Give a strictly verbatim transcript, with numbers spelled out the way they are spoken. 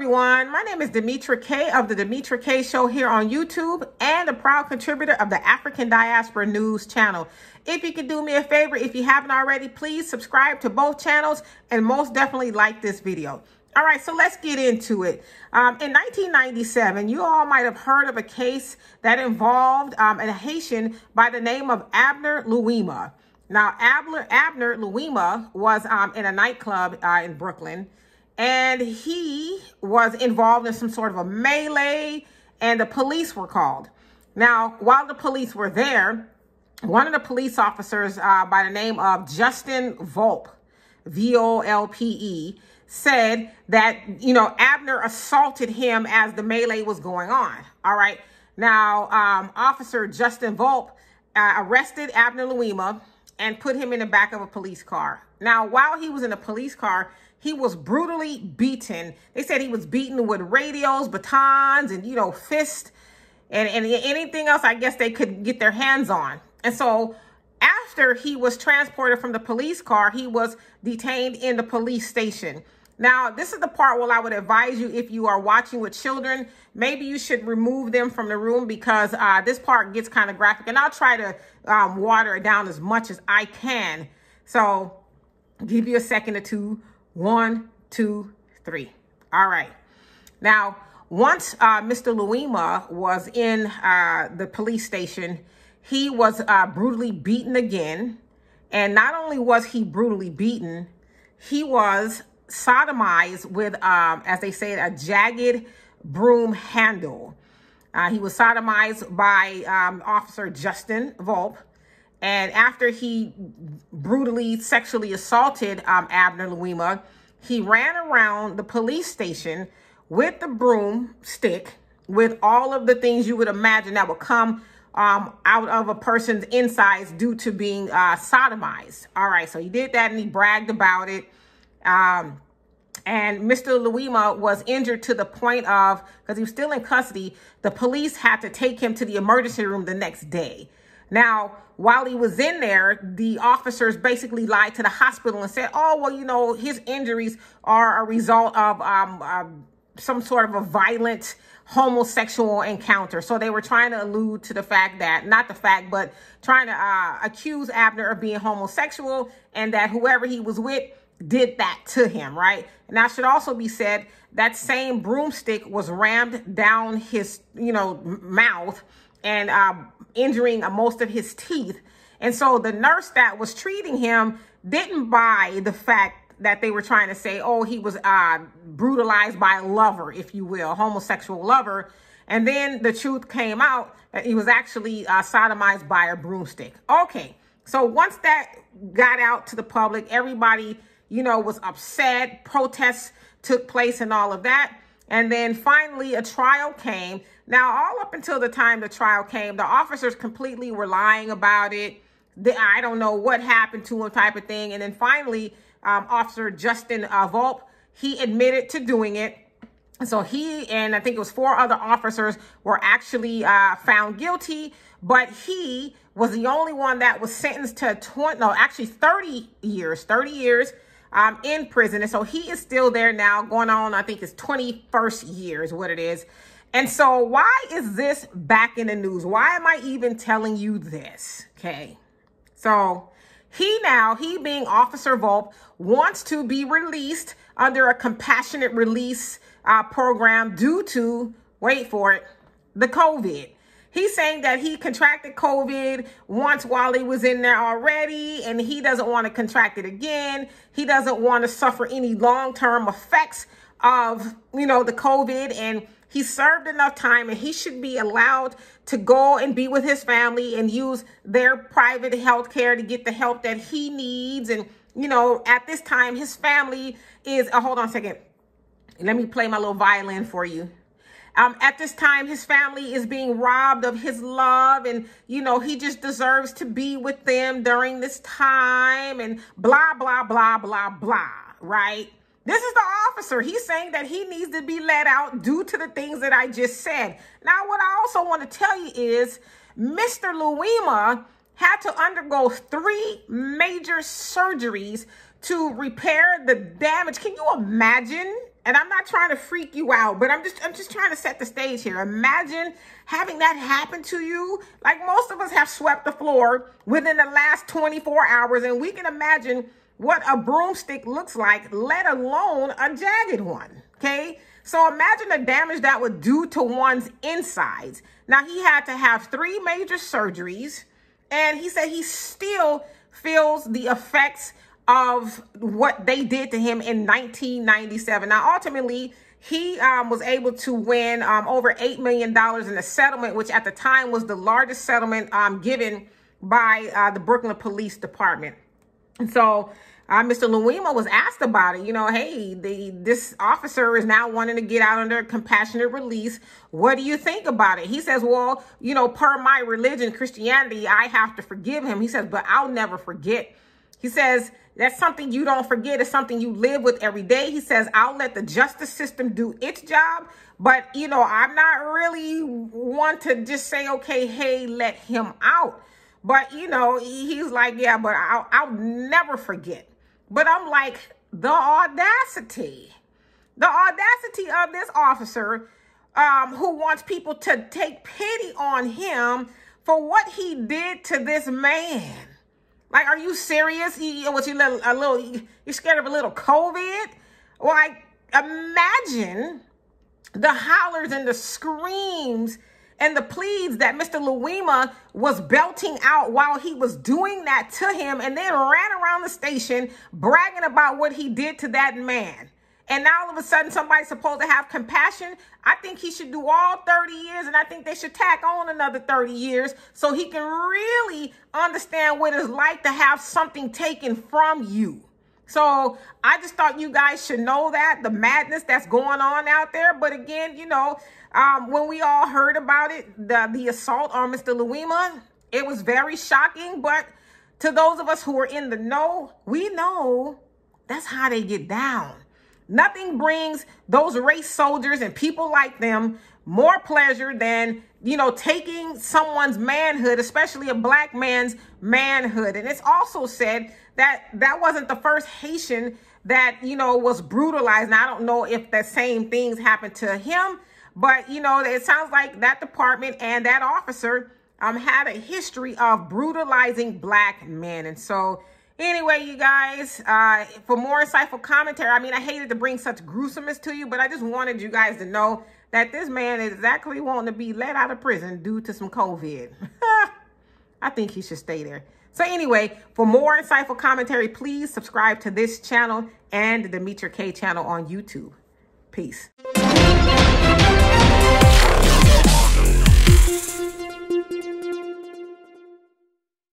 everyone. My name is Demetra Kay of the Demetra Kay Show here on YouTube and a proud contributor of the African Diaspora News Channel. If you can do me a favor, if you haven't already, please subscribe to both channels and most definitely like this video. All right, so let's get into it. Um, in nineteen ninety-seven, you all might have heard of a case that involved um, a Haitian by the name of Abner Louima. Now, Abner, Abner Louima was um, in a nightclub uh, in Brooklyn, and he was involved in some sort of a melee, and the police were called. Now, while the police were there, one of the police officers uh, by the name of Justin Volpe, V O L P E, said that, you know, Abner assaulted him as the melee was going on. All right. Now, um, Officer Justin Volpe uh, arrested Abner Louima and put him in the back of a police car. Now, while he was in a police car, he was brutally beaten. They said he was beaten with radios, batons, and, you know, fists, and, and anything else I guess they could get their hands on. And so after he was transported from the police car, he was detained in the police station. Now, this is the part where I would advise you, if you are watching with children, maybe you should remove them from the room, because uh, this part gets kind of graphic, and I'll try to um, water it down as much as I can. So give you a second or two. One, two, three. All right. Now, once uh, Mister Louima was in uh, the police station, he was uh, brutally beaten again. And not only was he brutally beaten, he was sodomized with, um, as they say, a jagged broom handle. Uh, he was sodomized by um, Officer Justin Volpe. And after he brutally sexually assaulted um, Abner Louima, he ran around the police station with the broom stick, with all of the things you would imagine that would come um, out of a person's insides due to being uh, sodomized. All right, so he did that and he bragged about it. Um, and Mister Louima was injured to the point of, because he was still in custody, the police had to take him to the emergency room the next day. Now, while he was in there, the officers basically lied to the hospital and said, oh, well, you know, his injuries are a result of um, uh, some sort of a violent homosexual encounter. So they were trying to allude to the fact that, not the fact, but trying to uh, accuse Abner of being homosexual, and that whoever he was with did that to him, right? And that should also be said, that same broomstick was rammed down his, you know, mouth, and uh, injuring most of his teeth. And so the nurse that was treating him didn't buy the fact that they were trying to say, oh, he was uh, brutalized by a lover, if you will, a homosexual lover. And then the truth came out that he was actually uh, sodomized by a broomstick. Okay, so once that got out to the public, everybody, you know, was upset, protests took place and all of that. And then finally a trial came. Now, all up until the time the trial came, the officers completely were lying about it. The, I don't know what happened to him type of thing. And then finally, um, Officer Justin uh, Volpe, he admitted to doing it. So he and I think it was four other officers were actually uh, found guilty, but he was the only one that was sentenced to twenty, no, actually thirty years, thirty years. Um, in prison. And so he is still there now, going on, I think his twenty-first year is what it is. And so why is this back in the news? Why am I even telling you this? Okay. So he now, he being Officer Volpe, wants to be released under a compassionate release uh, program due to, wait for it, the COVID. He's saying that he contracted COVID once while he was in there already, and he doesn't want to contract it again. He doesn't want to suffer any long-term effects of, you know, the COVID, and he served enough time, and he should be allowed to go and be with his family and use their private health care to get the help that he needs. And, you know, at this time, his family is, oh, hold on a second. Let me play my little violin for you. Um, at this time, his family is being robbed of his love, and, you know, he just deserves to be with them during this time, and blah, blah, blah, blah, blah, right? This is the officer. He's saying that he needs to be let out due to the things that I just said. Now, what I also want to tell you is Mister Louima had to undergo three major surgeries to repair the damage. Can you imagine? And I'm not trying to freak you out, but I'm just I'm just trying to set the stage here. Imagine having that happen to you. Like, most of us have swept the floor within the last twenty-four hours, and we can imagine what a broomstick looks like, let alone a jagged one, okay? So imagine the damage that would do to one's insides. Now, he had to have three major surgeries, and he said he still feels the effects of what they did to him in nineteen ninety-seven. Now, ultimately, he um, was able to win um, over eight million dollars in a settlement, which at the time was the largest settlement um, given by uh, the Brooklyn Police Department. And so uh, Mister Louima was asked about it. You know, hey, the, this officer is now wanting to get out under compassionate release. What do you think about it? He says, well, you know, per my religion, Christianity, I have to forgive him. He says, but I'll never forget. He says, that's something you don't forget. It's something you live with every day. He says, I'll let the justice system do its job. But, you know, I'm not really one to just say, okay, hey, let him out. But, you know, he's like, yeah, but I'll, I'll never forget. But I'm like, the audacity, the audacity of this officer um, who wants people to take pity on him for what he did to this man. Like, are you serious? You, what, you little, a little, you're scared of a little COVID? Like, imagine the hollers and the screams and the pleas that Mister Louima was belting out while he was doing that to him, and then ran around the station bragging about what he did to that man. And now all of a sudden somebody's supposed to have compassion. I think he should do all thirty years, and I think they should tack on another thirty years so he can really understand what it's like to have something taken from you. So I just thought you guys should know that, the madness that's going on out there. But again, you know, um, when we all heard about it, the, the assault on Mister Louima, it was very shocking. But to those of us who are in the know, we know that's how they get down. Nothing brings those race soldiers and people like them more pleasure than, you know, taking someone's manhood, especially a black man's manhood. And it's also said that that wasn't the first Haitian that, you know, was brutalized. And I don't know if the same things happened to him, but, you know, it sounds like that department and that officer um, had a history of brutalizing black men. And so, anyway, you guys, uh, for more insightful commentary, I mean, I hated to bring such gruesomeness to you, but I just wanted you guys to know that this man is actually wanting to be let out of prison due to some COVID. I think he should stay there. So anyway, for more insightful commentary, please subscribe to this channel and the Demetra Kay channel on YouTube. Peace.